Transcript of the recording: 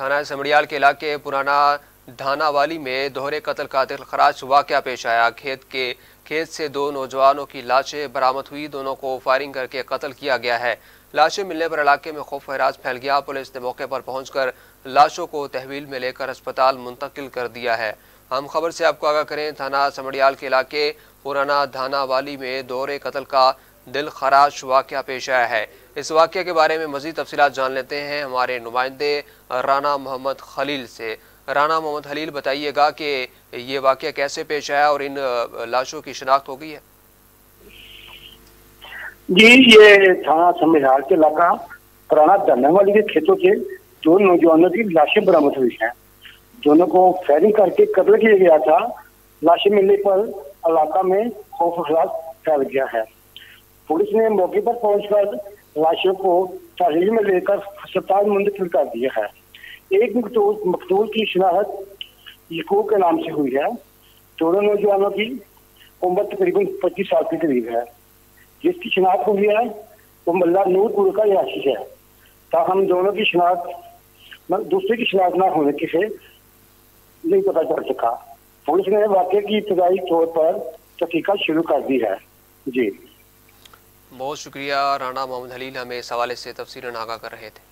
थाना असम्बलियाल के इलाके पुराना ढानावाली में दोहरे कत्ल का तहलखराज वाक़या पेश आया। खेत से दो नौजवानों की लाशें बरामद हुई, दोनों को फायरिंग करके कत्ल किया गया है। लाशें मिलने पर इलाके में खौफ हराज फैल गया। पुलिस ने मौके पर पहुंचकर लाशों को तहवील में लेकर अस्पताल मुंतकिल कर दिया है। हम खबर से आपको आगाह करें, थाना समड़ियाल के इलाके पुराना धानावाली में दोहरे कत्ल का दिल खराश वाक़या पेश आया है। इस वाक़े के बारे में मज़ीद तफसीलात जान लेते हैं हमारे नुमाइंदे राना मोहम्मद खलील से। राना मोहम्मद खलील, बताइएगा कि ये वाक़या कैसे पेश आया और इन लाशों की शिनाख्त हो गई है? जी, ये थाना समड़ियाल के इलाका पुराना धानावाली के खेतों से दो नौजवानों की लाशें बरामद हुई हैं। दोनों को फायरिंग करके कत्ल किया गया था। लाशें मिलने पर इलाका में खौफ हराज फैल गया है। पुलिस ने मौके पर पहुंचकर लाशों को तहरीर में लेकर अस्पताल मुंतकिल कर दिया है। एक मकतूल की शिनाख्त यकूब के नाम से हुई है। दोनों नौजवानों की उम्र तकरीबन 25 साल के करीब है। जिसकी शिनाख्त हुई है वो मल्ला नूरपुर का याशी है। ताहम दोनों की शिनाख्त दूसरे की शिनाख्त न होने के नहीं पता चल सका। पुलिस ने वाकये की इब्तदाई तौर पर तहकीकात शुरू कर दी है। जी, बहुत शुक्रिया राना मोहम्मद खलील हमें इस हवाले से तफसीलन आगाह कर रहे थे।